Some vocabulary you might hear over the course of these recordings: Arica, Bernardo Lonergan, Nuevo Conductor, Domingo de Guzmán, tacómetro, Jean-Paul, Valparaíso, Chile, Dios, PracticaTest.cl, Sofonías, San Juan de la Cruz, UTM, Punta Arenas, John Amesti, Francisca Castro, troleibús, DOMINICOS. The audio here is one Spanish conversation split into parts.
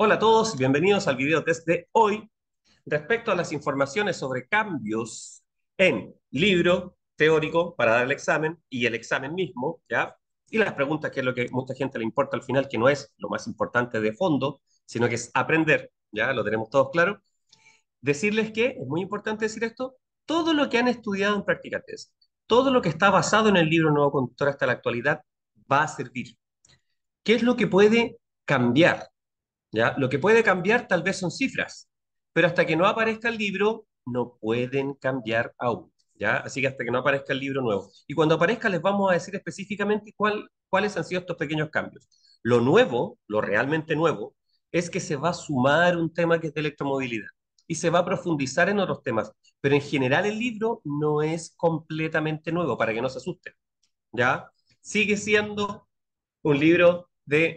Hola a todos, bienvenidos al video test de hoy respecto a las informaciones sobre cambios en libro teórico para dar el examen y el examen mismo, ¿ya? Y las preguntas, que es lo que mucha gente le importa al final, que no es lo más importante de fondo, sino que es aprender, ¿ya? Lo tenemos todos claro. Decirles que, es muy importante decir esto, todo lo que han estudiado en PracticaTest, todo lo que está basado en el libro Nuevo Conductor hasta la actualidad, va a servir. ¿Qué es lo que puede cambiar? ¿Ya? Lo que puede cambiar tal vez son cifras, pero hasta que no aparezca el libro, no pueden cambiar aún, ¿ya? Así que hasta que no aparezca el libro nuevo. Y cuando aparezca les vamos a decir específicamente cuáles han sido estos pequeños cambios. Lo nuevo, lo realmente nuevo, es que se va a sumar un tema que es de electromovilidad y se va a profundizar en otros temas, pero en general el libro no es completamente nuevo, para que no se asusten, ¿ya? Sigue siendo un libro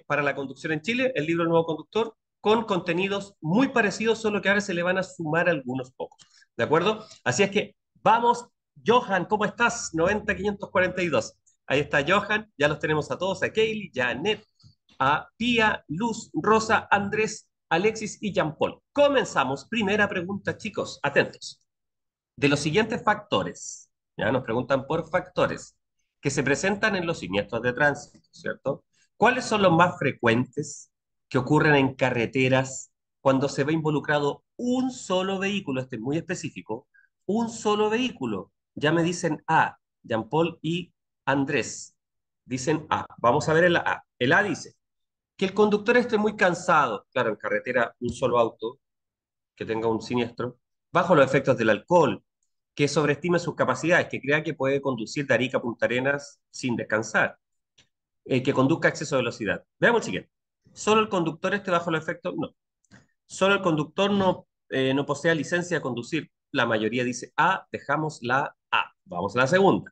para la conducción en Chile, el libro Nuevo Conductor, con contenidos muy parecidos, solo que ahora se le van a sumar algunos pocos, ¿de acuerdo? Así es que, vamos, Johan, ¿cómo estás? 90-542, ahí está Johan, ya los tenemos a todos, a Kaylee, Janet, a Pía, Luz, Rosa, Andrés, Alexis y Jean-Paul. Comenzamos, primera pregunta, chicos, atentos. De los siguientes factores, ya nos preguntan por factores, que se presentan en los siniestros de tránsito, ¿cierto? ¿Cuáles son los más frecuentes que ocurren en carreteras cuando se ve involucrado un solo vehículo? Este es muy específico. Un solo vehículo. Ya me dicen A, Jean-Paul y Andrés. Dicen A. Vamos a ver el A. El A dice que el conductor esté muy cansado. Claro, en carretera un solo auto que tenga un siniestro. Bajo los efectos del alcohol. Que sobreestime sus capacidades. Que crea que puede conducir de Arica a Punta Arenas sin descansar. Que conduzca a exceso de velocidad. Veamos el siguiente. ¿Solo el conductor esté bajo el efecto? No. ¿Solo el conductor no posea licencia de conducir? La mayoría dice A, dejamos la A. Vamos a la segunda.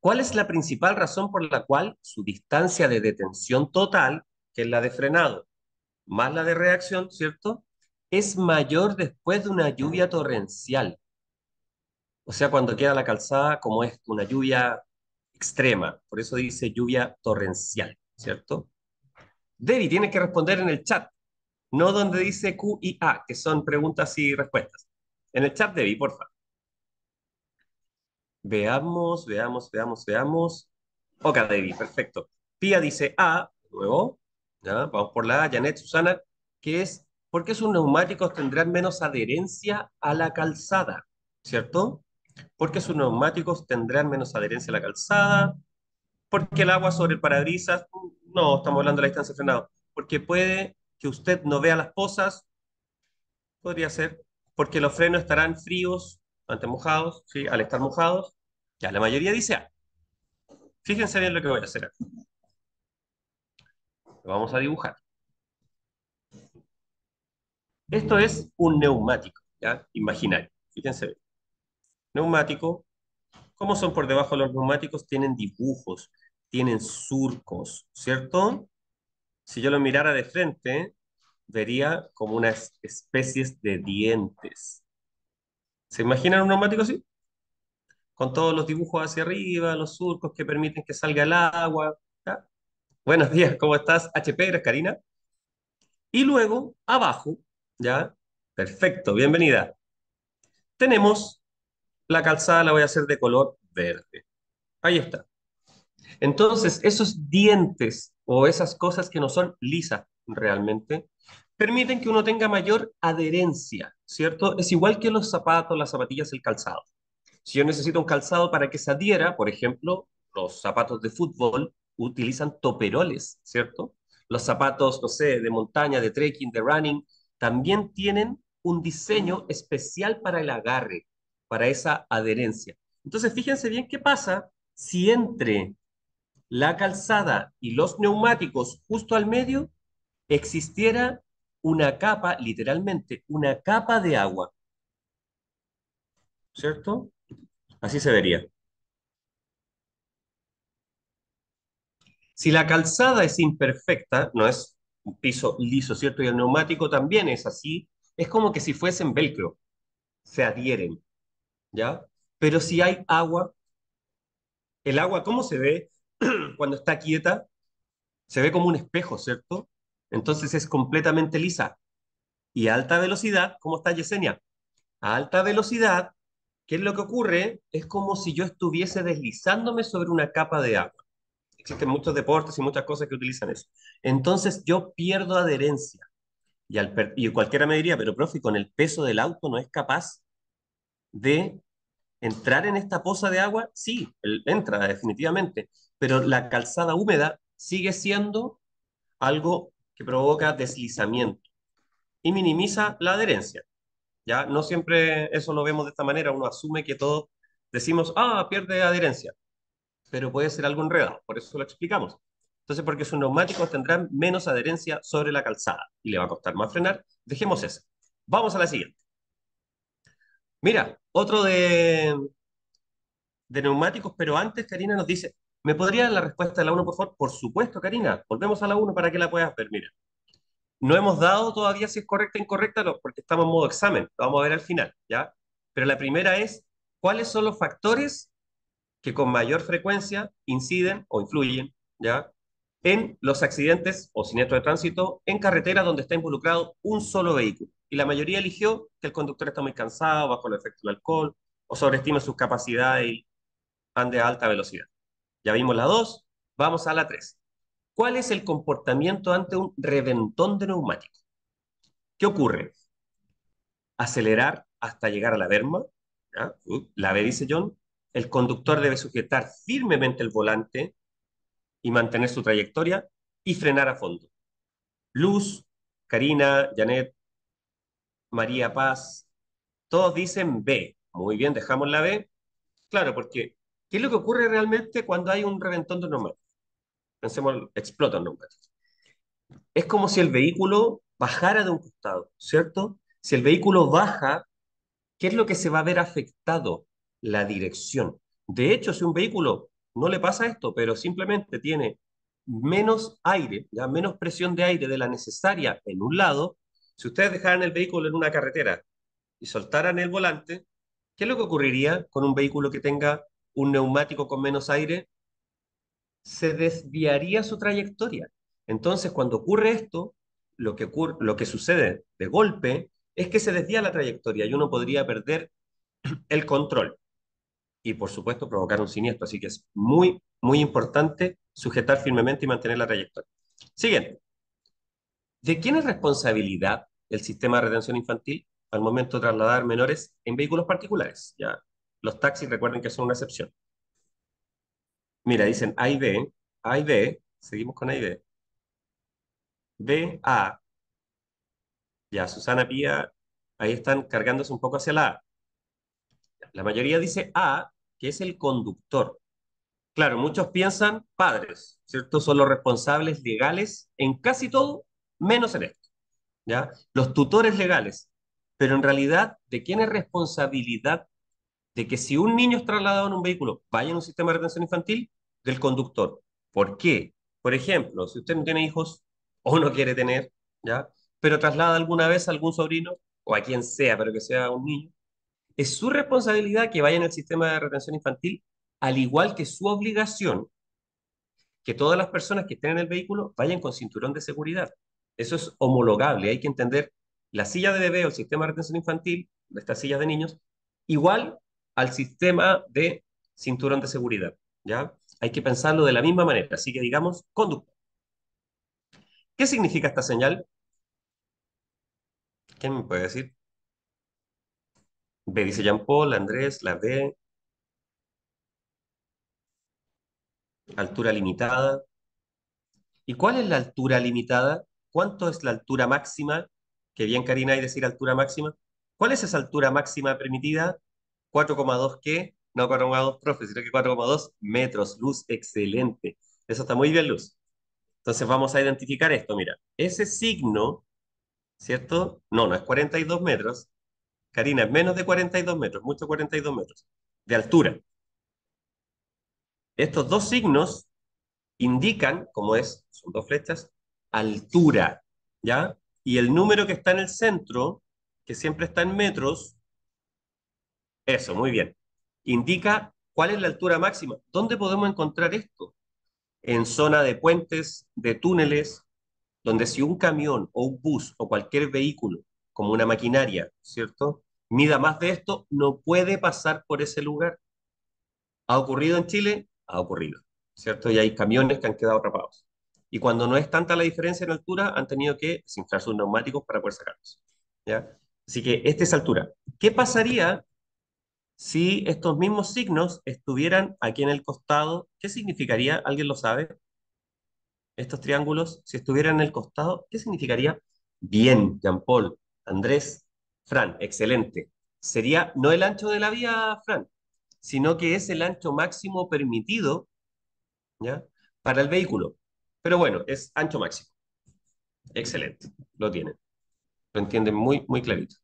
¿Cuál es la principal razón por la cual su distancia de detención total, que es la de frenado, más la de reacción, ¿cierto?, es mayor después de una lluvia torrencial? O sea, cuando queda la calzada, como es una lluvia extrema, por eso dice lluvia torrencial, ¿cierto? Debbie, tienes que responder en el chat, no donde dice Q y A, que son preguntas y respuestas. En el chat, Debbie, por favor. Veamos. Ok, Debbie, perfecto. Pía dice A, nuevo, ¿ya? Vamos por la A, Janet, Susana, que es porque sus neumáticos tendrán menos adherencia a la calzada, ¿cierto? Porque sus neumáticos tendrán menos adherencia a la calzada, porque el agua sobre el parabrisas, no, estamos hablando de la distancia de frenado, porque puede que usted no vea las pozas, podría ser, porque los frenos estarán fríos, ante mojados, ¿sí? Al estar mojados, ya la mayoría dice A. Fíjense bien lo que voy a hacer aquí. Lo vamos a dibujar. Esto es un neumático, ¿ya? Imaginario, fíjense bien. Neumático, ¿cómo son por debajo los neumáticos? Tienen dibujos, tienen surcos, ¿cierto? Si yo lo mirara de frente, vería como unas especies de dientes. ¿Se imaginan un neumático así? Con todos los dibujos hacia arriba, los surcos que permiten que salga el agua, ¿ya? Buenos días, ¿cómo estás? HP, eres Karina. Y luego, abajo, ¿ya? Perfecto, bienvenida. Tenemos... la calzada la voy a hacer de color verde. Ahí está. Entonces, esos dientes o esas cosas que no son lisas realmente, permiten que uno tenga mayor adherencia, ¿cierto? Es igual que los zapatos, las zapatillas, el calzado. Si yo necesito un calzado para que se adhiera, por ejemplo, los zapatos de fútbol utilizan toperoles, ¿cierto? Los zapatos, no sé, de montaña, de trekking, de running, también tienen un diseño especial para el agarre, para esa adherencia. Entonces, fíjense bien qué pasa si entre la calzada y los neumáticos justo al medio existiera una capa, literalmente, una capa de agua. ¿Cierto? Así se vería. Si la calzada es imperfecta, no es un piso liso, ¿cierto? Y el neumático también es así, es como que si fuesen velcro, se adhieren. ¿Ya? Pero si hay agua, el agua, ¿cómo se ve cuando está quieta? Se ve como un espejo, ¿cierto? Entonces es completamente lisa. Y a alta velocidad, ¿cómo está, Yesenia? A alta velocidad, ¿qué es lo que ocurre? Es como si yo estuviese deslizándome sobre una capa de agua. Existen muchos deportes y muchas cosas que utilizan eso. Entonces yo pierdo adherencia. Y cualquiera me diría, pero profe, con el peso del auto no es capaz de entrar en esta poza de agua. Sí, entra definitivamente, pero la calzada húmeda sigue siendo algo que provoca deslizamiento y minimiza la adherencia. Ya no siempre eso lo vemos de esta manera, uno asume que todos decimos, ah, pierde adherencia, pero puede ser algo enredado, por eso lo explicamos. Entonces, porque sus neumáticos tendrán menos adherencia sobre la calzada y le va a costar más frenar, dejemos eso. Vamos a la siguiente. Mira, otro de neumáticos, pero antes Karina nos dice, ¿me podría dar la respuesta de la 1, por favor? Por supuesto, Karina, volvemos a la 1 para que la puedas ver, mira. No hemos dado todavía si es correcta o incorrecta, porque estamos en modo examen, lo vamos a ver al final, ¿ya? Pero la primera es, ¿cuáles son los factores que con mayor frecuencia inciden o influyen, ¿ya?, en los accidentes o siniestros de tránsito en carreteras donde está involucrado un solo vehículo? Y la mayoría eligió que el conductor está muy cansado, bajo el efecto del alcohol, o sobreestima sus capacidades y ande a alta velocidad. Ya vimos la 2, vamos a la 3. ¿Cuál es el comportamiento ante un reventón de neumático? ¿Qué ocurre? Acelerar hasta llegar a la berma, ¿ya? La B dice John. El conductor debe sujetar firmemente el volante y mantener su trayectoria y frenar a fondo. Luz, Karina, Janet, María Paz, todos dicen B. Muy bien, dejamos la B. Claro, porque ¿qué es lo que ocurre realmente cuando hay un reventón de neumático? Pensemos, explota un neumático. Es como si el vehículo bajara de un costado, ¿cierto? Si el vehículo baja, ¿qué es lo que se va a ver afectado? La dirección. De hecho, si un vehículo no le pasa esto, pero simplemente tiene menos aire, ya menos presión de aire de la necesaria en un lado, si ustedes dejaran el vehículo en una carretera y soltaran el volante, ¿qué es lo que ocurriría con un vehículo que tenga un neumático con menos aire? Se desviaría su trayectoria. Entonces, cuando ocurre esto, lo que sucede de golpe es que se desvía la trayectoria y uno podría perder el control y, por supuesto, provocar un siniestro. Así que es muy, muy importante sujetar firmemente y mantener la trayectoria. Siguiente. ¿De quién es responsabilidad el sistema de retención infantil al momento de trasladar menores en vehículos particulares? Ya, los taxis, recuerden que son una excepción. Mira, dicen A y B, seguimos con A y B. B, A. Ya, Susana, Pía, ahí están cargándose un poco hacia la A. La mayoría dice A, que es el conductor. Claro, muchos piensan padres, ¿cierto? Son los responsables legales en casi todo, menos en esto, ¿ya? Los tutores legales. Pero en realidad, ¿de quién es responsabilidad de que si un niño es trasladado en un vehículo vaya en un sistema de retención infantil? Del conductor. ¿Por qué? Por ejemplo, si usted no tiene hijos o no quiere tener, ¿ya?, pero traslada alguna vez a algún sobrino o a quien sea, pero que sea un niño, es su responsabilidad que vaya en el sistema de retención infantil, al igual que su obligación que todas las personas que estén en el vehículo vayan con cinturón de seguridad. Eso es homologable. Hay que entender la silla de bebé o el sistema de retención infantil, de estas sillas de niños, igual al sistema de cinturón de seguridad, ¿ya? Hay que pensarlo de la misma manera, así que digamos conductor. ¿Qué significa esta señal? ¿Quién me puede decir? B dice Jean-Paul, Andrés, la B. Altura limitada. ¿Y cuál es la altura limitada? ¿Cuánto es la altura máxima? Que bien, Karina, hay decir altura máxima. ¿Cuál es esa altura máxima permitida? 4,2 ¿qué? No 4,2, profe, sino que 4,2 metros. Luz, excelente. Eso está muy bien, Luz. Entonces vamos a identificar esto, mira. Ese signo, ¿cierto? No, no es 42 metros. Karina, es menos de 42 metros, mucho 42 metros de altura. Estos dos signos indican, como es, son dos flechas, altura, ¿ya? Y el número que está en el centro, que siempre está en metros, eso, muy bien, indica cuál es la altura máxima. ¿Dónde podemos encontrar esto? En zona de puentes, de túneles, donde si un camión o un bus o cualquier vehículo, como una maquinaria, ¿cierto?, mida más de esto, no puede pasar por ese lugar. ¿Ha ocurrido en Chile? Ha ocurrido, ¿cierto? Y hay camiones que han quedado atrapados. Y cuando no es tanta la diferencia en altura, han tenido que desinflar sus neumáticos para poder sacarlos, ¿ya? Así que esta es altura. ¿Qué pasaría si estos mismos signos estuvieran aquí en el costado? ¿Qué significaría? ¿Alguien lo sabe? Estos triángulos, si estuvieran en el costado, ¿qué significaría? Bien, Jean-Paul, Andrés, Fran, excelente. Sería no el ancho de la vía, Fran, sino que es el ancho máximo permitido, ¿ya?, para el vehículo. Pero bueno, es ancho máximo. Excelente, lo tienen. Lo entienden muy, muy clarito.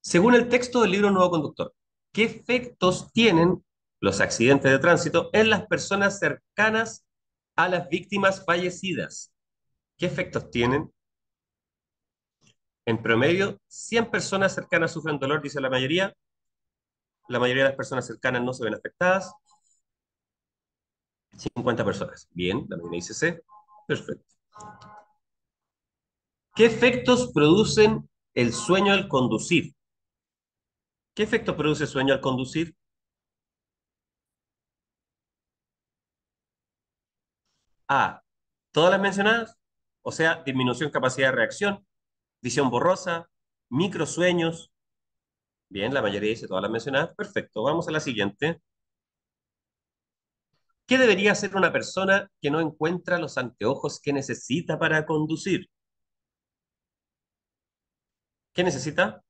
Según el texto del libro Nuevo Conductor, ¿qué efectos tienen los accidentes de tránsito en las personas cercanas a las víctimas fallecidas? ¿Qué efectos tienen? En promedio, 100 personas cercanas sufren dolor, dice la mayoría. La mayoría de las personas cercanas no se ven afectadas. 50 personas. Bien, la mayoría dice C. Perfecto. ¿Qué efectos producen el sueño al conducir? ¿Qué efecto produce el sueño al conducir? A, todas las mencionadas, o sea, disminución capacidad de reacción, visión borrosa, microsueños. Bien, la mayoría dice todas las mencionadas. Perfecto, vamos a la siguiente. ¿Qué debería hacer una persona que no encuentra los anteojos que necesita para conducir? ¿Qué necesita?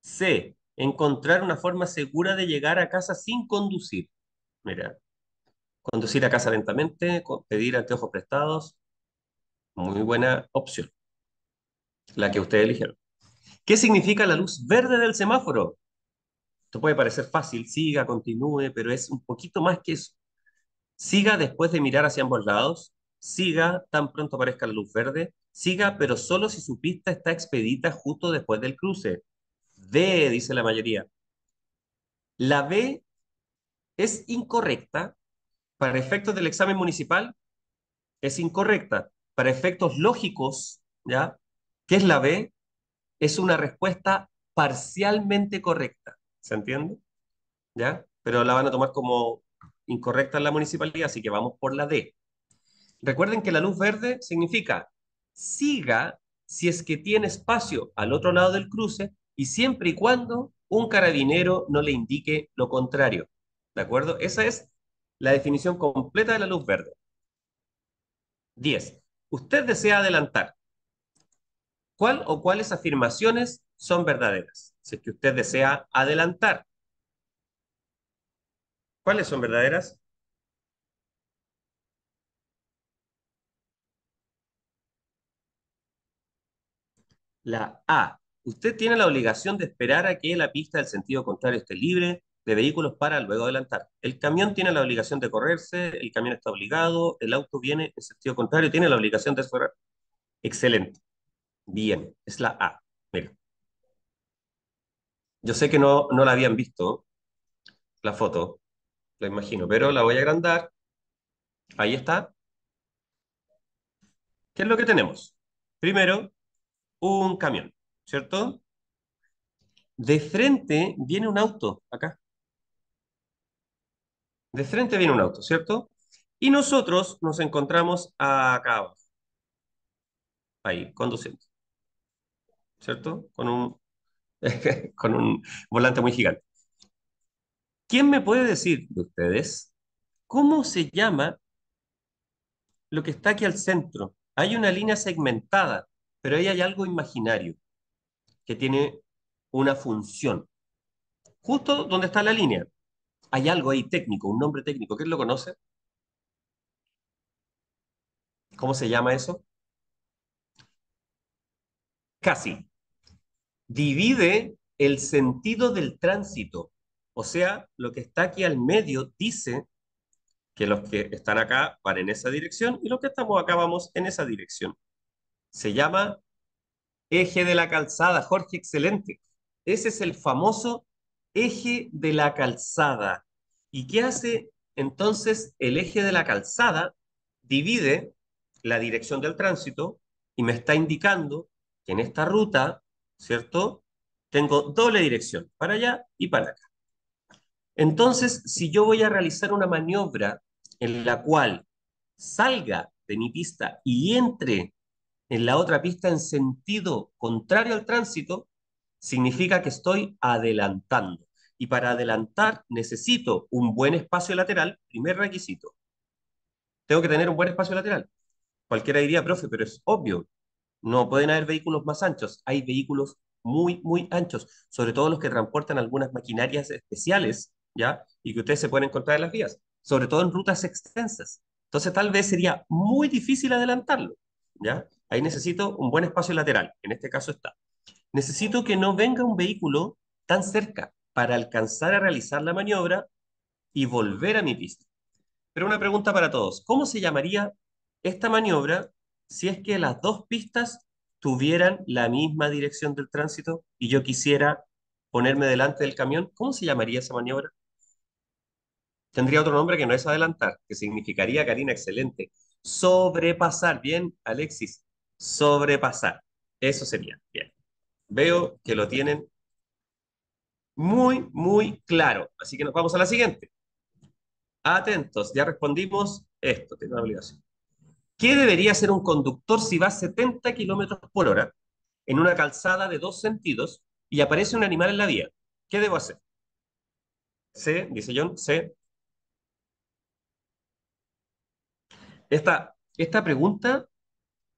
C, encontrar una forma segura de llegar a casa sin conducir. Mira, conducir a casa lentamente, pedir anteojos prestados. Muy buena opción, la que ustedes eligieron. ¿Qué significa la luz verde del semáforo? Esto puede parecer fácil, siga, continúe, pero es un poquito más que eso. Siga después de mirar hacia ambos lados, siga tan pronto aparezca la luz verde, siga, pero solo si su pista está expedita justo después del cruce. D, dice la mayoría. La B es incorrecta para efectos del examen municipal, es incorrecta. Para efectos lógicos, ¿ya?, ¿qué es la B? Es una respuesta parcialmente correcta. ¿Se entiende? ¿Ya? Pero la van a tomar como incorrecta en la municipalidad, así que vamos por la D. Recuerden que la luz verde significa siga si es que tiene espacio al otro lado del cruce y siempre y cuando un carabinero no le indique lo contrario. ¿De acuerdo? Esa es la definición completa de la luz verde. 10. Usted desea adelantar. ¿Cuál o cuáles afirmaciones son verdaderas? Si es que usted desea adelantar. ¿Cuáles son verdaderas? La A. Usted tiene la obligación de esperar a que la pista del sentido contrario esté libre de vehículos para luego adelantar. El camión tiene la obligación de correrse, el camión está obligado, el auto viene en sentido contrario, tiene la obligación de esperar. Excelente. Bien, es la A. Mira. Yo sé que no la habían visto, la foto, lo imagino, pero la voy a agrandar. Ahí está. ¿Qué es lo que tenemos? Primero, un camión, ¿cierto? De frente viene un auto, acá. De frente viene un auto, ¿cierto? Y nosotros nos encontramos acá abajo. Ahí, conduciendo, ¿cierto? Con un volante muy gigante. ¿Quién me puede decir de ustedes cómo se llama lo que está aquí al centro? Hay una línea segmentada, pero ahí hay algo imaginario que tiene una función. Justo donde está la línea, hay algo ahí técnico, un nombre técnico. ¿Quién lo conoce? ¿Cómo se llama eso? Casi. Divide el sentido del tránsito. O sea, lo que está aquí al medio dice que los que están acá van en esa dirección y los que estamos acá vamos en esa dirección. Se llama eje de la calzada. Jorge, excelente. Ese es el famoso eje de la calzada. ¿Y qué hace entonces el eje de la calzada? Divide la dirección del tránsito y me está indicando que en esta ruta, ¿cierto?, tengo doble dirección, para allá y para acá. Entonces, si yo voy a realizar una maniobra en la cual salga de mi pista y entre en la otra pista en sentido contrario al tránsito, significa que estoy adelantando. Y para adelantar necesito un buen espacio lateral, primer requisito. Tengo que tener un buen espacio lateral. Cualquiera diría, profe, pero es obvio, no pueden haber vehículos más anchos. Hay vehículos muy, muy anchos, sobre todo los que transportan algunas maquinarias especiales, ¿ya? Y que ustedes se pueden encontrar en las vías, sobre todo en rutas extensas. Entonces tal vez sería muy difícil adelantarlo, ¿ya? Ahí necesito un buen espacio lateral, en este caso está. Necesito que no venga un vehículo tan cerca para alcanzar a realizar la maniobra y volver a mi pista. Pero una pregunta para todos, ¿cómo se llamaría esta maniobra si es que las dos pistas tuvieran la misma dirección del tránsito y yo quisiera ponerme delante del camión? ¿Cómo se llamaría esa maniobra? Tendría otro nombre que no es adelantar, que significaría, Karina, excelente, sobrepasar. Bien, Alexis, sobrepasar. Eso sería, bien. Veo que lo tienen muy, muy claro. Así que nos vamos a la siguiente. Atentos, ya respondimos esto, tengo una obligación. ¿Qué debería hacer un conductor si va a 70 kilómetros por hora en una calzada de dos sentidos y aparece un animal en la vía? ¿Qué debo hacer? C, dice John, C. Esta pregunta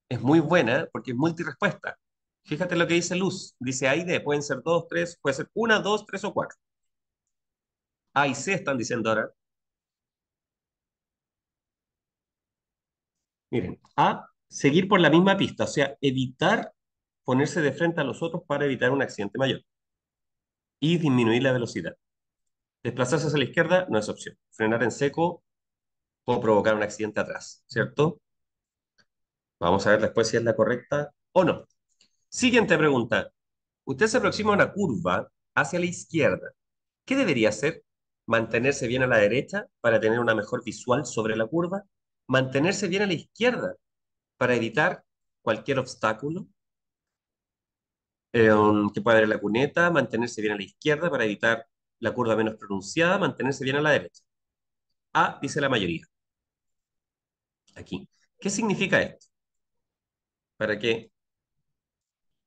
es muy buena porque es multirespuesta. Fíjate lo que dice Luz. Dice A y D. Pueden ser 2, 3, puede ser 1, 2, 3 o 4. A y C están diciendo ahora. Miren, A, seguir por la misma pista. O sea, evitar ponerse de frente a los otros para evitar un accidente mayor. Y disminuir la velocidad. Desplazarse hacia la izquierda no es opción. Frenar en seco o provocar un accidente atrás, ¿cierto? Vamos a ver después si es la correcta o no. Siguiente pregunta. Usted se aproxima a una curva hacia la izquierda. ¿Qué debería hacer? ¿Mantenerse bien a la derecha para tener una mejor visual sobre la curva? ¿Mantenerse bien a la izquierda para evitar cualquier obstáculo que pueda haber en la cuneta? ¿Mantenerse bien a la izquierda para evitar la curva menos pronunciada? ¿Mantenerse bien a la derecha? A, dice la mayoría. Aquí. ¿Qué significa esto? Para que,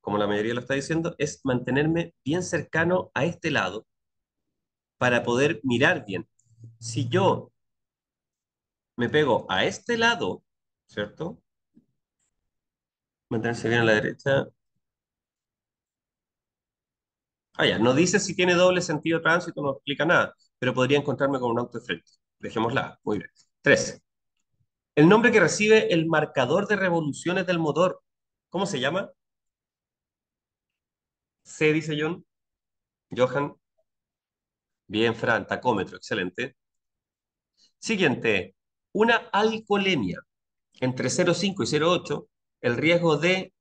como la mayoría lo está diciendo, es mantenerme bien cercano a este lado para poder mirar bien. Si yo me pego a este lado, ¿cierto? Mantenerse bien a la derecha. Ah, ya, no dice si tiene doble sentido tránsito, no explica nada, pero podría encontrarme con un auto de frente. Dejémosla, muy bien. 3. El nombre que recibe el marcador de revoluciones del motor, ¿cómo se llama? C, dice John. Johan. Bien, Fran, tacómetro, excelente. Siguiente. Una alcoholemia entre 0,5 y 0,8, el riesgo de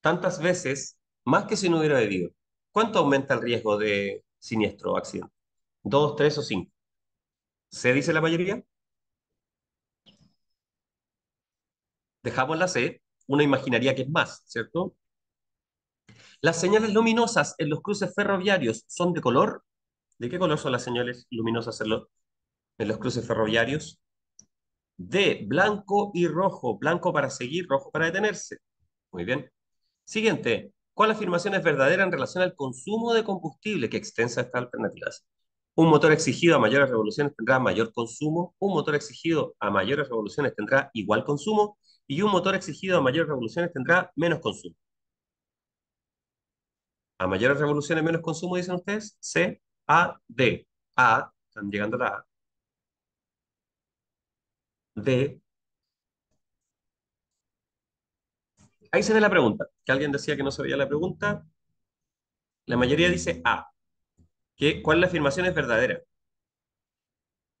tantas veces más que si no hubiera bebido. ¿Cuánto aumenta el riesgo de siniestro o accidente? 2, 3 o 5. ¿C dice la mayoría? Dejamos la C. Uno imaginaría que es más, ¿cierto? Las señales luminosas en los cruces ferroviarios son de color. ¿De qué color son las señales luminosas en los cruces ferroviarios? De blanco y rojo. Blanco para seguir, rojo para detenerse. Muy bien. Siguiente. ¿Cuál afirmación es verdadera en relación al consumo de combustible? Qué extensa estas alternativas. Un motor exigido a mayores revoluciones tendrá mayor consumo. Un motor exigido a mayores revoluciones tendrá igual consumo. Y un motor exigido a mayores revoluciones tendrá menos consumo. A mayores revoluciones, menos consumo, dicen ustedes. C, A, D. A, están llegando a la A. D. Ahí se ve la pregunta. Que alguien decía que no se veía la pregunta. La mayoría dice A. ¿Cuál de la afirmación es verdadera?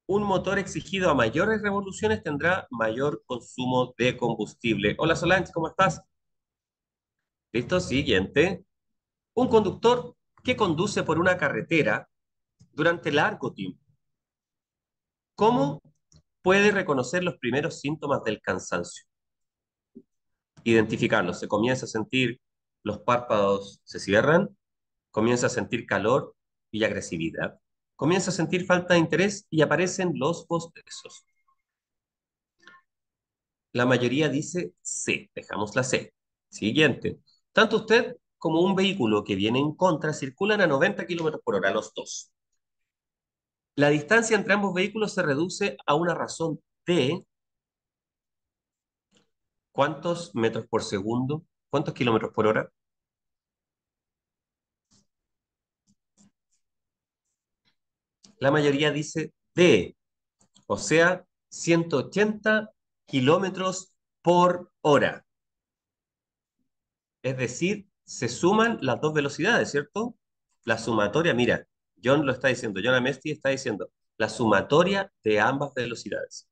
Un motor exigido a mayores revoluciones tendrá mayor consumo de combustible. Hola Solange, ¿cómo estás? Listo, siguiente. Un conductor que conduce por una carretera durante largo tiempo. ¿Cómo puede reconocer los primeros síntomas del cansancio. Identificarlos. Se comienza a sentir, los párpados se cierran, comienza a sentir calor y agresividad. Comienza a sentir falta de interés y aparecen los bostezos. La mayoría dice C, dejamos la C. Siguiente. Tanto usted como un vehículo que viene en contra circulan a 90 km por hora los dos. La distancia entre ambos vehículos se reduce a una razón de ¿cuántos metros por segundo? ¿Cuántos kilómetros por hora? La mayoría dice D, o sea, 180 kilómetros por hora. Es decir, se suman las dos velocidades, ¿cierto? La sumatoria, mira, John lo está diciendo, John Amesti está diciendo, la sumatoria de ambas velocidades.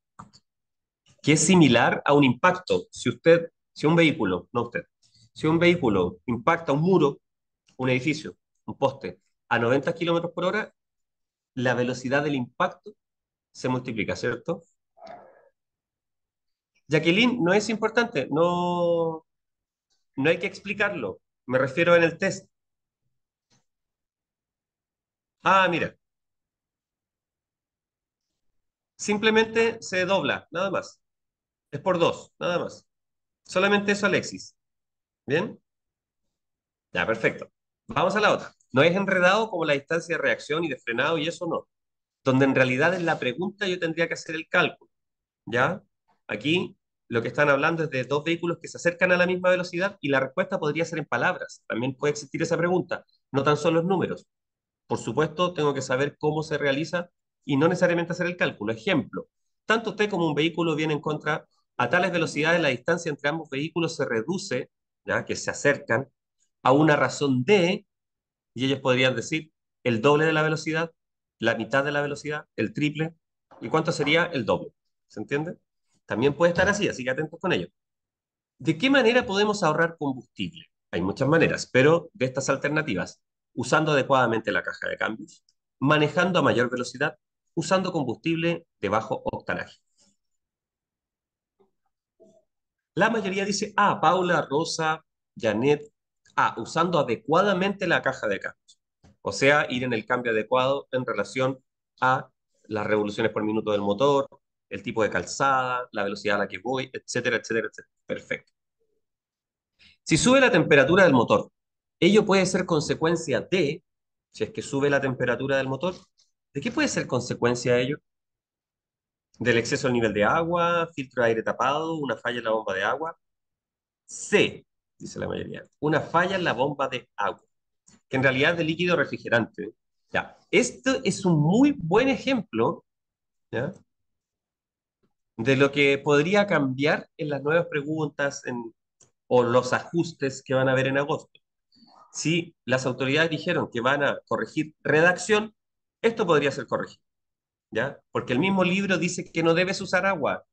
Que es similar a un impacto. Si un vehículo impacta un muro, un edificio, un poste, a 90 kilómetros por hora, la velocidad del impacto se multiplica, ¿cierto? Jacqueline, no es importante, no hay que explicarlo, me refiero en el test. Ah, mira. Simplemente se dobla, nada más. Es por dos, nada más. Solamente eso, Alexis. ¿Bien? Ya, perfecto. Vamos a la otra. No es enredado como la distancia de reacción y de frenado y eso no. Donde en realidad en la pregunta yo tendría que hacer el cálculo. ¿Ya? Aquí lo que están hablando es de dos vehículos que se acercan a la misma velocidad y la respuesta podría ser en palabras. También puede existir esa pregunta. No tan solo los números. Por supuesto, tengo que saber cómo se realiza y no necesariamente hacer el cálculo. Ejemplo. Tanto usted como un vehículo vienen contra a tales velocidades, la distancia entre ambos vehículos se reduce, ¿ya? Que se acercan a una razón de, y ellos podrían decir el doble de la velocidad, la mitad de la velocidad, el triple, ¿y cuánto sería el doble? ¿Se entiende? También puede estar así que atentos con ello. ¿De qué manera podemos ahorrar combustible? Hay muchas maneras, pero de estas alternativas, usando adecuadamente la caja de cambios, manejando a mayor velocidad, usando combustible de bajo octanaje. La mayoría dice A, Paula, Rosa, Janet, A, usando adecuadamente la caja de cambios. O sea, ir en el cambio adecuado en relación a las revoluciones por minuto del motor, el tipo de calzada, la velocidad a la que voy, etcétera, etcétera, etcétera. Perfecto. Si sube la temperatura del motor, ello puede ser consecuencia de, si es que sube la temperatura del motor, ¿de qué puede ser consecuencia de ello? ¿Del exceso al nivel de agua, filtro de aire tapado, una falla en la bomba de agua? C, dice la mayoría, una falla en la bomba de agua, que en realidad es de líquido refrigerante. Ya, esto es un muy buen ejemplo, ¿ya? De lo que podría cambiar en las nuevas preguntas o los ajustes que van a haber en agosto. Si las autoridades dijeron que van a corregir redacción, esto podría ser corregido, ¿ya? Porque el mismo libro dice que no debes usar agua,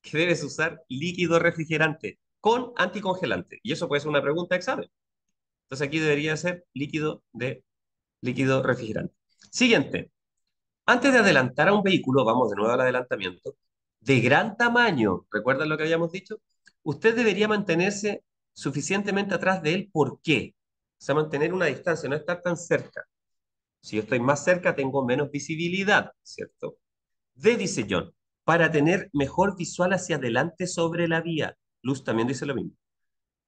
que debes usar líquido refrigerante con anticongelante. Y eso puede ser una pregunta de examen. Entonces aquí debería ser líquido refrigerante. Siguiente. Antes de adelantar a un vehículo, vamos de nuevo al adelantamiento, de gran tamaño, ¿recuerdan lo que habíamos dicho? Usted debería mantenerse suficientemente atrás de él. ¿Por qué? O sea, mantener una distancia, no estar tan cerca. Si yo estoy más cerca, tengo menos visibilidad, ¿cierto? D, dice John, para tener mejor visual hacia adelante sobre la vía. Luz también dice lo mismo.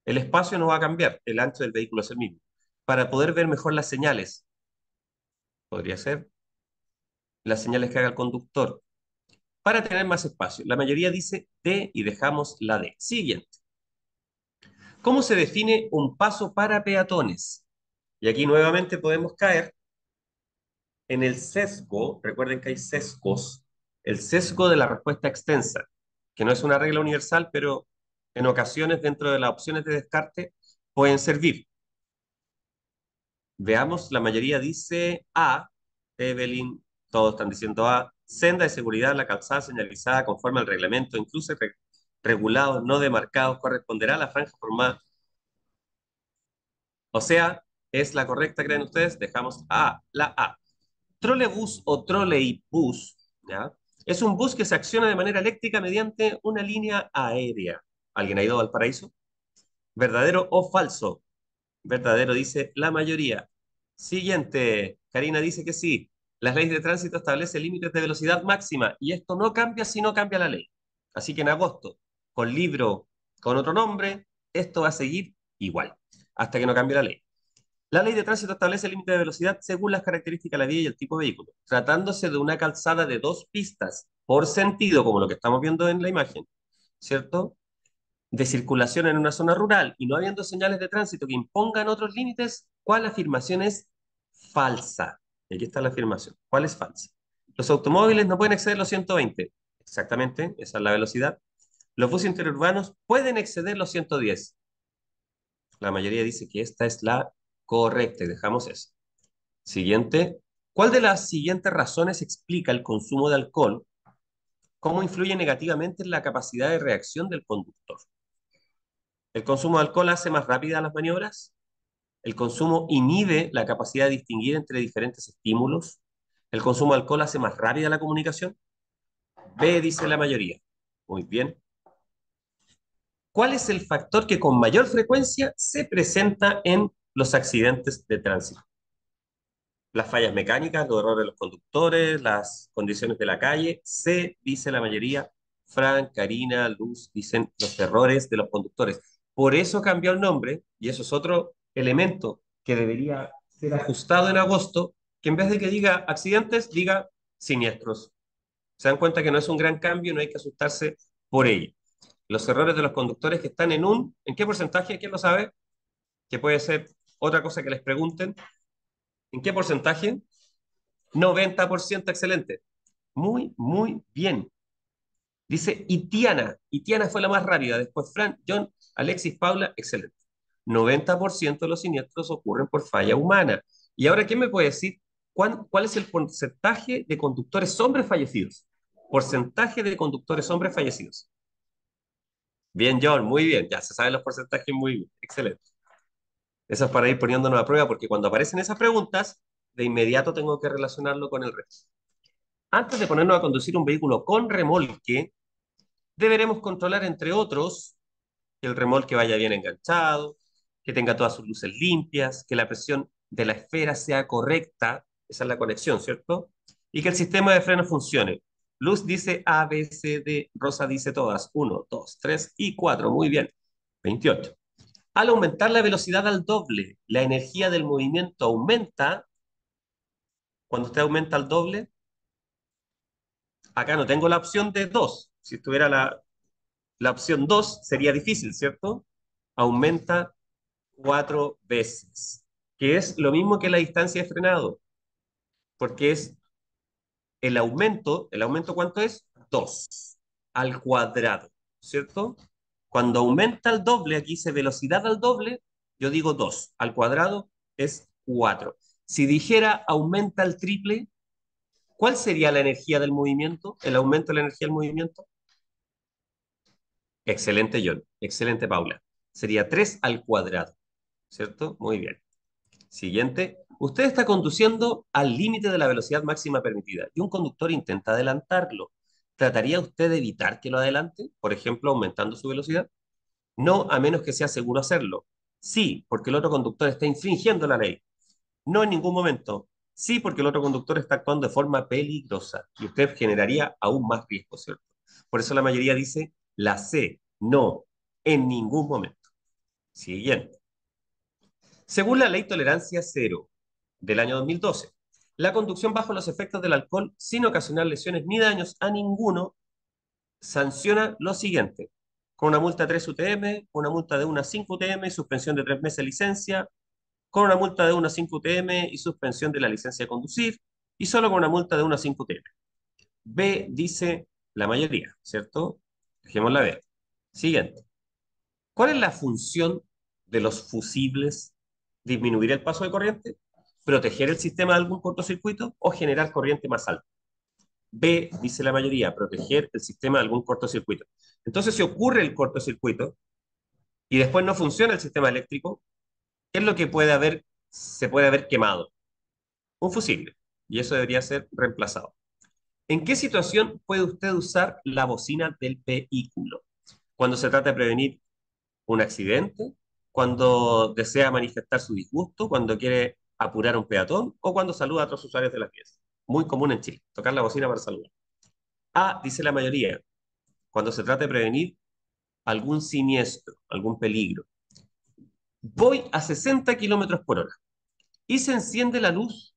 El espacio no va a cambiar, el ancho del vehículo es el mismo. Para poder ver mejor las señales. Podría ser las señales que haga el conductor. Para tener más espacio. La mayoría dice D y dejamos la D. Siguiente. ¿Cómo se define un paso para peatones? Y aquí nuevamente podemos caer en el sesgo, recuerden que hay sesgos, el sesgo de la respuesta extensa, que no es una regla universal, pero en ocasiones dentro de las opciones de descarte pueden servir. Veamos, la mayoría dice A, Evelyn, todos están diciendo A, senda de seguridad, la calzada señalizada conforme al reglamento, incluso regulados, no demarcados, corresponderá a la franja formada. O sea, ¿es la correcta, creen ustedes? Dejamos A, la A. Trolebús o troleibús, ¿ya? Es un bus que se acciona de manera eléctrica mediante una línea aérea. ¿Alguien ha ido a Valparaíso? ¿Verdadero o falso? Verdadero, dice la mayoría. Siguiente. Karina dice que sí. Las leyes de tránsito establecen límites de velocidad máxima y esto no cambia si no cambia la ley. Así que en agosto, con libro, con otro nombre, esto va a seguir igual, hasta que no cambie la ley. La ley de tránsito establece el límite de velocidad según las características de la vía y el tipo de vehículo. Tratándose de una calzada de dos pistas por sentido, como lo que estamos viendo en la imagen, ¿cierto?, de circulación en una zona rural y no habiendo señales de tránsito que impongan otros límites, ¿cuál afirmación es falsa? Y aquí está la afirmación. ¿Cuál es falsa? Los automóviles no pueden exceder los 120. Exactamente, esa es la velocidad. Los buses interurbanos pueden exceder los 110. La mayoría dice que esta es la correcta y dejamos eso. Siguiente. ¿Cuál de las siguientes razones explica el consumo de alcohol? ¿Cómo influye negativamente en la capacidad de reacción del conductor? ¿El consumo de alcohol hace más rápidas las maniobras? ¿El consumo inhibe la capacidad de distinguir entre diferentes estímulos? ¿El consumo de alcohol hace más rápida la comunicación? B, dice la mayoría. Muy bien. ¿Cuál es el factor que con mayor frecuencia se presenta en los accidentes de tránsito? Las fallas mecánicas, los errores de los conductores, las condiciones de la calle. C, dice la mayoría. Fran, Karina, Luz, dicen los errores de los conductores. Por eso cambió el nombre, y eso es otro elemento que debería ser ajustado en agosto, que en vez de que diga accidentes, diga siniestros. Se dan cuenta que no es un gran cambio, no hay que asustarse por ello. Los errores de los conductores que están en un... ¿En qué porcentaje? ¿Quién lo sabe? Que puede ser otra cosa que les pregunten. ¿En qué porcentaje? 90%, excelente. Muy, muy bien. Dice Itiana. Itiana fue la más rápida. Después Fran, John, Alexis, Paula, excelente. 90% de los siniestros ocurren por falla humana. Y ahora, ¿quién me puede decir cuál es el porcentaje de conductores hombres fallecidos? Porcentaje de conductores hombres fallecidos. Bien, John, muy bien. Ya se saben los porcentajes muy bien. Excelente. Eso es para ir poniéndonos a prueba, porque cuando aparecen esas preguntas, de inmediato tengo que relacionarlo con el resto. Antes de ponernos a conducir un vehículo con remolque, deberemos controlar, entre otros, que el remolque vaya bien enganchado, que tenga todas sus luces limpias, que la presión de la esfera sea correcta, esa es la conexión, ¿cierto? Y que el sistema de freno funcione. Luz dice A, B, C, D. Rosa dice todas. 1, 2, 3 y 4. Muy bien. 28. Al aumentar la velocidad al doble, la energía del movimiento aumenta. Cuando usted aumenta al doble, acá no tengo la opción de 2. Si estuviera la opción 2, sería difícil, ¿cierto? Aumenta 4 veces, que es lo mismo que la distancia de frenado, porque es... ¿El aumento cuánto es? 2 al cuadrado, ¿cierto? Cuando aumenta al doble, aquí dice velocidad al doble, yo digo 2, al cuadrado es 4. Si dijera aumenta al triple, ¿cuál sería la energía del movimiento? ¿El aumento de la energía del movimiento? Excelente, John. Excelente, Paula. Sería 3 al cuadrado, ¿cierto? Muy bien. Siguiente. Usted está conduciendo al límite de la velocidad máxima permitida y un conductor intenta adelantarlo. ¿Trataría usted de evitar que lo adelante? Por ejemplo, aumentando su velocidad. No, a menos que sea seguro hacerlo. Sí, porque el otro conductor está infringiendo la ley. No, en ningún momento. Sí, porque el otro conductor está actuando de forma peligrosa y usted generaría aún más riesgo, ¿cierto? Por eso la mayoría dice la C. No, en ningún momento. Siguiente. Según la ley tolerancia cero del año 2012. La conducción bajo los efectos del alcohol, sin ocasionar lesiones ni daños a ninguno, sanciona lo siguiente: con una multa de 3 UTM, una multa de 1 a 5 UTM, suspensión de 3 meses de licencia, con una multa de 1 a 5 UTM y suspensión de la licencia de conducir, y solo con una multa de 1 a 5 UTM. B, dice la mayoría, ¿cierto? Dejémosla ver. Siguiente. ¿Cuál es la función de los fusibles? ¿Disminuir el paso de corriente? ¿Proteger el sistema de algún cortocircuito o generar corriente más alta? B, dice la mayoría, proteger el sistema de algún cortocircuito. Entonces, si ocurre el cortocircuito y después no funciona el sistema eléctrico, ¿qué es lo que se puede haber quemado? Un fusible, y eso debería ser reemplazado. ¿En qué situación puede usted usar la bocina del vehículo? Cuando se trata de prevenir un accidente, cuando desea manifestar su disgusto, cuando quiere apurar a un peatón o cuando saluda a otros usuarios de las vías. Muy común en Chile, tocar la bocina para saludar. A, dice la mayoría, cuando se trata de prevenir algún siniestro, algún peligro. Voy a 60 kilómetros por hora y se enciende la luz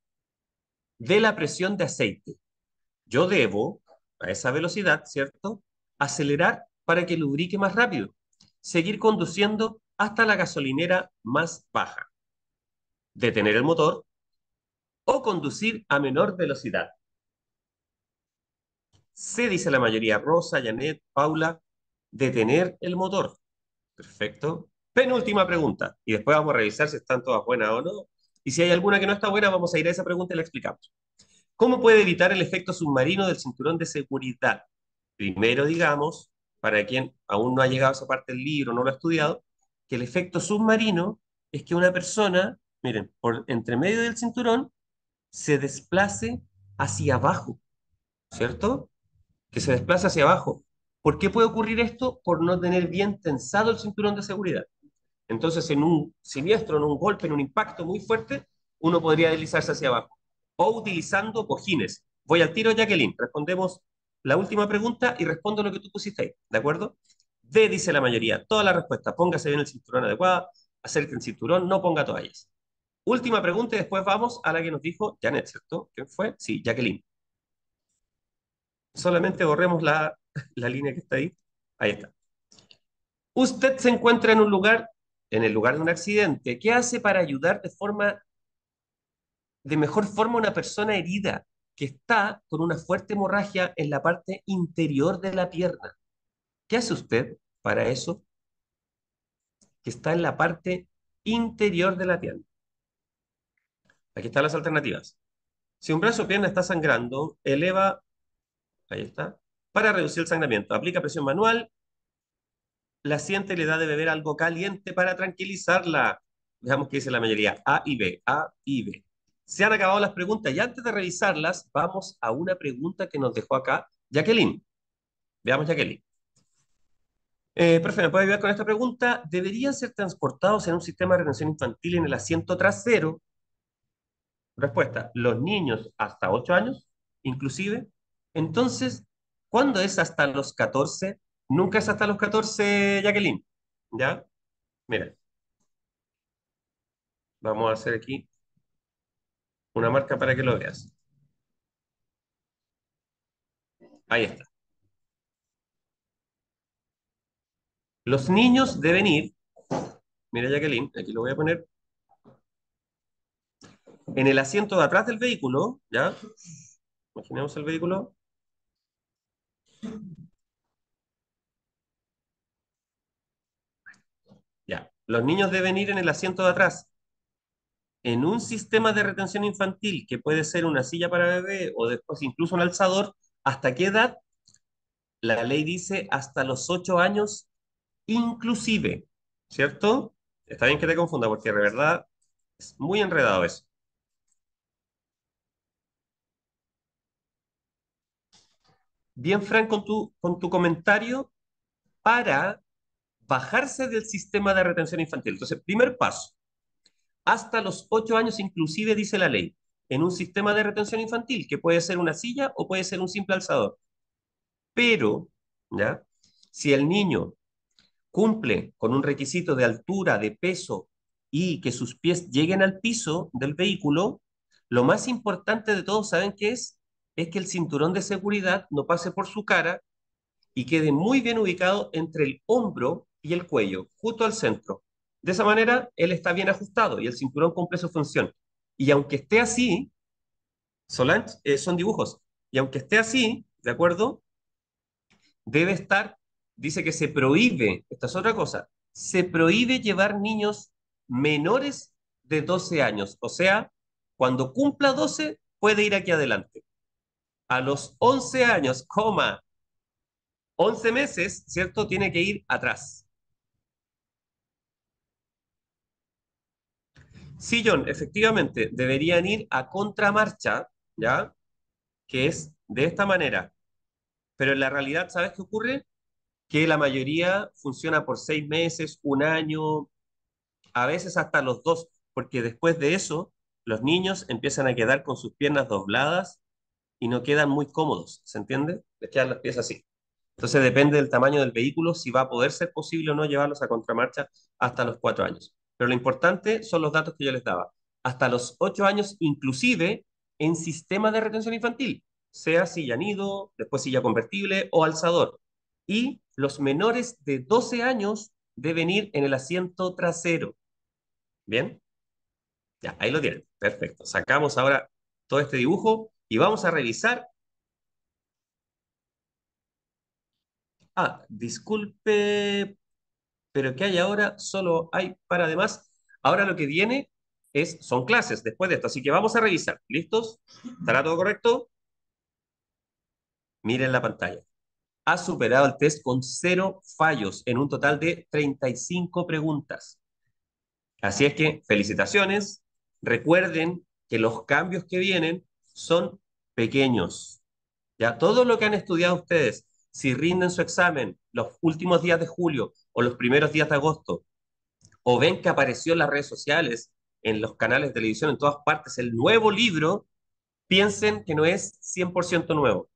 de la presión de aceite. Yo debo, a esa velocidad, ¿cierto?, acelerar para que lubrique más rápido, seguir conduciendo hasta la gasolinera más baja, detener el motor o conducir a menor velocidad. Se dice la mayoría, Rosa, Janet, Paula, detener el motor. Perfecto. Penúltima pregunta, y después vamos a revisar si están todas buenas o no, y si hay alguna que no está buena, vamos a ir a esa pregunta y la explicamos. ¿Cómo puede evitar el efecto submarino del cinturón de seguridad? Primero, digamos, para quien aún no ha llegado a esa parte del libro, no lo ha estudiado, que el efecto submarino es que una persona, miren, por entre medio del cinturón, se desplace hacia abajo, ¿cierto? Que se desplace hacia abajo. ¿Por qué puede ocurrir esto? Por no tener bien tensado el cinturón de seguridad. Entonces, en un siniestro, en un golpe, en un impacto muy fuerte, uno podría deslizarse hacia abajo. O utilizando cojines. Voy al tiro, Jacqueline. Respondemos la última pregunta y respondo lo que tú pusiste ahí, ¿de acuerdo? D, dice la mayoría. Toda la respuesta. Póngase bien el cinturón adecuado, acerque el cinturón, no ponga toallas. Última pregunta y después vamos a la que nos dijo Janet, ¿cierto? ¿Quién fue? Sí, Jacqueline. Solamente borremos la línea que está ahí. Ahí está. Usted se encuentra en un lugar, en el lugar de un accidente. ¿Qué hace para ayudar de mejor forma a una persona herida que está con una fuerte hemorragia en la parte interior de la pierna? ¿Qué hace usted para eso? Que está en la parte interior de la pierna. Aquí están las alternativas. Si un brazo o pierna está sangrando, eleva, ahí está, para reducir el sangramiento. Aplica presión manual, la siente y le da de beber algo caliente para tranquilizarla. Veamos qué dice la mayoría. A y B, A y B. Se han acabado las preguntas y antes de revisarlas, vamos a una pregunta que nos dejó acá Jacqueline. Veamos, Jacqueline. Profe, ¿me puede ayudar con esta pregunta? ¿Deberían ser transportados en un sistema de retención infantil en el asiento trasero? Respuesta, los niños hasta 8 años, inclusive. Entonces, ¿cuándo es hasta los 14? Nunca es hasta los 14, Jacqueline. ¿Ya? Mira. Vamos a hacer aquí una marca para que lo veas. Ahí está. Los niños deben ir, mira Jacqueline, aquí lo voy a poner, en el asiento de atrás del vehículo, ¿ya? Imaginemos el vehículo. Ya, los niños deben ir en el asiento de atrás. En un sistema de retención infantil, que puede ser una silla para bebé o después incluso un alzador, ¿hasta qué edad? La ley dice hasta los 8 años inclusive, ¿cierto? Está bien que te confunda porque de verdad es muy enredado eso. Bien, Frank, con tu comentario para bajarse del sistema de retención infantil. Entonces, primer paso. Hasta los 8 años inclusive, dice la ley, en un sistema de retención infantil, que puede ser una silla o puede ser un simple alzador. Pero, ¿ya? Si el niño cumple con un requisito de altura, de peso, y que sus pies lleguen al piso del vehículo, lo más importante de todo, ¿saben qué es? Es que el cinturón de seguridad no pase por su cara y quede muy bien ubicado entre el hombro y el cuello, justo al centro. De esa manera, él está bien ajustado y el cinturón cumple su función. Y aunque esté así, Solange, son dibujos, y aunque esté así, ¿de acuerdo? Debe estar, dice que se prohíbe, esta es otra cosa, se prohíbe llevar niños menores de 12 años. O sea, cuando cumpla 12, puede ir aquí adelante. A los 11 años, 11 meses, ¿cierto? Tiene que ir atrás. Sí, John, efectivamente, deberían ir a contramarcha, ¿ya? Que es de esta manera. Pero en la realidad, ¿sabes qué ocurre? Que la mayoría funciona por 6 meses, un año, a veces hasta los 2, porque después de eso los niños empiezan a quedar con sus piernas dobladas y no quedan muy cómodos, ¿se entiende? Les quedan las pies así. Entonces depende del tamaño del vehículo, si va a poder ser posible o no llevarlos a contramarcha hasta los 4 años. Pero lo importante son los datos que yo les daba. Hasta los 8 años, inclusive en sistema de retención infantil, sea silla nido, después silla convertible o alzador. Y los menores de 12 años deben ir en el asiento trasero. ¿Bien? Ya, ahí lo tienen. Perfecto. Sacamos ahora todo este dibujo y vamos a revisar. Ah, disculpe, pero ¿qué hay ahora? Solo hay para demás. Ahora lo que viene son clases después de esto. Así que vamos a revisar. ¿Listos? ¿Estará todo correcto? Miren la pantalla. Ha superado el test con 0 fallos en un total de 35 preguntas. Así es que, felicitaciones. Recuerden que los cambios que vienen son pequeños. Ya todo lo que han estudiado ustedes, si rinden su examen los últimos días de julio o los primeros días de agosto, o ven que apareció en las redes sociales, en los canales de televisión, en todas partes, el nuevo libro, piensen que no es 100% nuevo.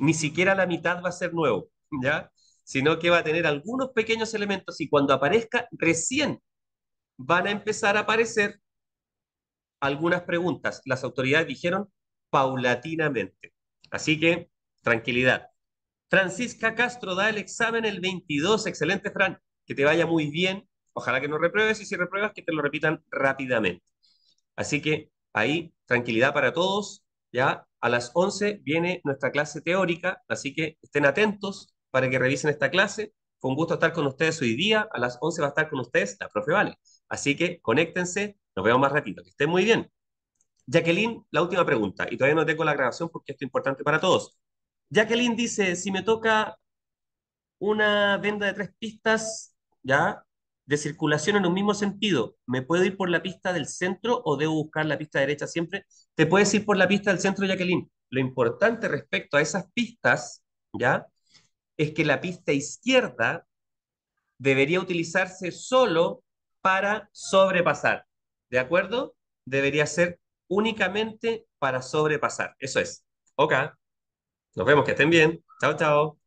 Ni siquiera la mitad va a ser nuevo, ¿ya? Sino que va a tener algunos pequeños elementos y cuando aparezca, recién van a empezar a aparecer algunas preguntas. Las autoridades dijeron paulatinamente. Así que, tranquilidad. Francisca Castro da el examen el 22. Excelente, Fran. Que te vaya muy bien. Ojalá que no repruebes y si repruebas, que te lo repitan rápidamente. Así que, ahí, tranquilidad para todos, ¿ya? A las 11 viene nuestra clase teórica, así que estén atentos para que revisen esta clase. Fue un gusto estar con ustedes hoy día. A las 11 va a estar con ustedes la profe Vale. Así que conéctense, nos vemos más ratito. Que estén muy bien. Jacqueline, la última pregunta, y todavía no tengo la grabación porque esto es importante para todos. Jacqueline dice, si me toca una venda de 3 pistas, ¿ya? De circulación en un mismo sentido, ¿me puedo ir por la pista del centro o debo buscar la pista derecha siempre? Te puedes ir por la pista del centro, Jacqueline. Lo importante respecto a esas pistas, ¿ya? Es que la pista izquierda debería utilizarse solo para sobrepasar, ¿de acuerdo? Debería ser únicamente para sobrepasar, eso es. Ok, nos vemos, que estén bien. Chao, chao.